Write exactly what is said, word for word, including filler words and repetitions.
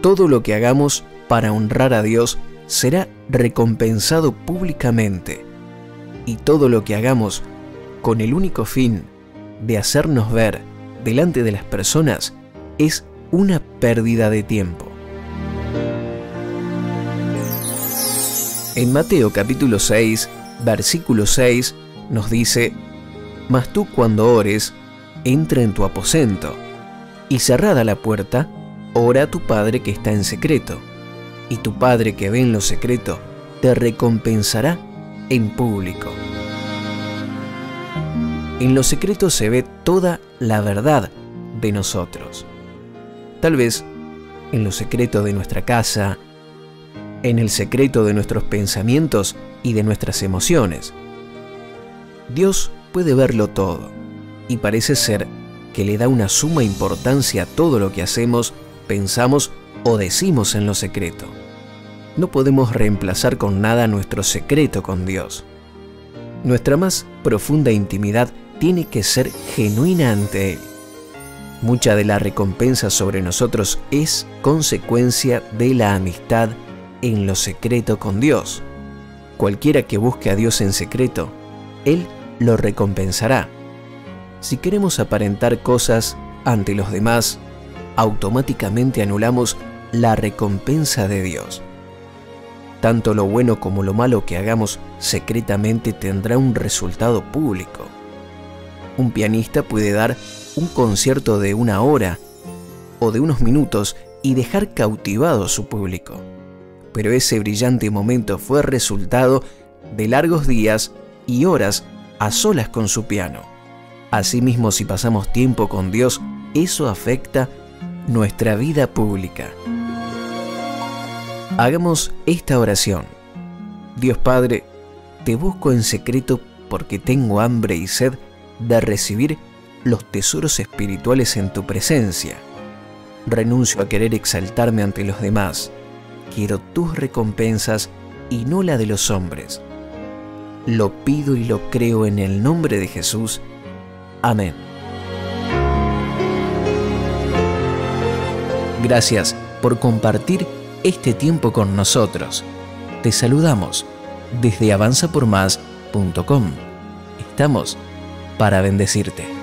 Todo lo que hagamos para honrar a Dios será recompensado públicamente, y todo lo que hagamos con el único fin de hacernos ver delante de las personas es una pérdida de tiempo. En Mateo capítulo seis, versículo seis, nos dice: Mas tú cuando ores, entra en tu aposento, y cerrada la puerta, ora a tu Padre que está en secreto, y tu Padre que ve en lo secreto te recompensará en público. En lo secreto se ve toda la verdad de nosotros. Tal vez en lo secreto de nuestra casa, en el secreto de nuestros pensamientos y de nuestras emociones. Dios puede verlo todo, y parece ser que le da una suma importancia a todo lo que hacemos, pensamos o decimos en lo secreto. No podemos reemplazar con nada nuestro secreto con Dios. Nuestra más profunda intimidad tiene que ser genuina ante Él. Mucha de la recompensa sobre nosotros es consecuencia de la amistad en lo secreto con Dios. Cualquiera que busque a Dios en secreto, Él lo recompensará. Si queremos aparentar cosas ante los demás, automáticamente anulamos la recompensa de Dios. Tanto lo bueno como lo malo que hagamos secretamente tendrá un resultado público. Un pianista puede dar un concierto de una hora o de unos minutos y dejar cautivado a su público, pero ese brillante momento fue resultado de largos días y horas a solas con su piano. Asimismo, si pasamos tiempo con Dios, eso afecta nuestra vida pública. Hagamos esta oración. Dios Padre, te busco en secreto porque tengo hambre y sed de recibir los tesoros espirituales en tu presencia. Renuncio a querer exaltarme ante los demás. Quiero tus recompensas y no la de los hombres. Lo pido y lo creo en el nombre de Jesús. Amén. Gracias por compartir este tiempo con nosotros. Te saludamos desde Avanza Por Más punto com. Estamos para bendecirte.